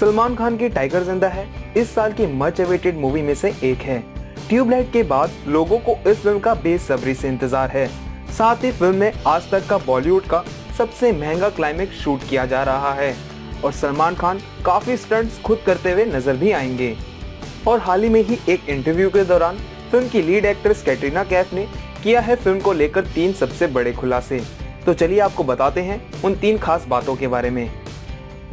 सलमान खान की टाइगर जिंदा है इस साल की मच अवेटेड मूवी में से एक है। ट्यूबलाइट के बाद लोगों को इस फिल्म का बेसब्री से इंतजार है। साथ ही फिल्म में आज तक का बॉलीवुड का सबसे महंगा क्लाइमेक्स शूट किया जा रहा है और सलमान खान काफी स्टंट्स खुद करते हुए नजर भी आएंगे। और हाल ही में ही एक इंटरव्यू के दौरान फिल्म की लीड एक्ट्रेस कैटरीना कैफ ने किया है फिल्म को लेकर 3 सबसे बड़े खुलासे। तो चलिए आपको बताते हैं उन 3 खास बातों के बारे में।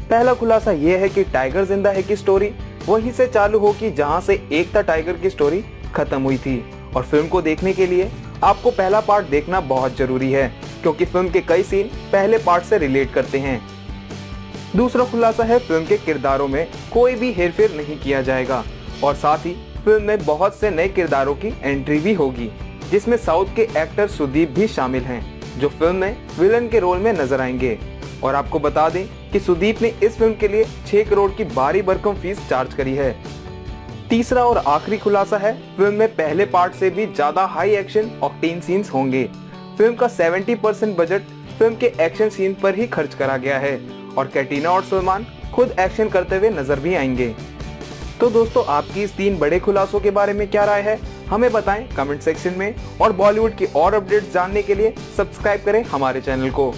पहला खुलासा यह है कि टाइगर जिंदा है की स्टोरी वहीं से चालू होगी जहां से एक था टाइगर की स्टोरी खत्म हुई थी। और फिल्म को देखने के लिए आपको पहला पार्ट देखना बहुत जरूरी है क्योंकि फिल्म के कई सीन पहले पार्ट से रिलेट करते हैं। दूसरा खुलासा है फिल्म के किरदारों में कोई भी हेरफेर नहीं किया जाएगा और साथ ही फिल्म में बहुत से नए किरदारों की एंट्री भी होगी जिसमें साउथ के एक्टर सुदीप भी शामिल हैं जो फिल्म में विलन के रोल में नजर आएंगे। और आपको बता दें कि सुदीप ने इस फिल्म के लिए 6 करोड़ की भारी भरकम फीस चार्ज करी है। तीसरा और आखिरी खुलासा है फिल्म में पहले पार्ट से भी ज्यादा हाई एक्शन ऑक्टेन सीन्स होंगे। फिल्म का 70% बजट फिल्म के एक्शन सीन पर ही खर्च करा गया है और कैटरीना और सलमान खुद एक्शन करते हुए नजर भी आएंगे। तो दोस्तों आपकी इस 3 बड़े खुलासों के बारे में क्या राय है हमें बताएं कमेंट सेक्शन में। और बॉलीवुड की और अपडेट्स जानने के लिए सब्सक्राइब करें हमारे चैनल को।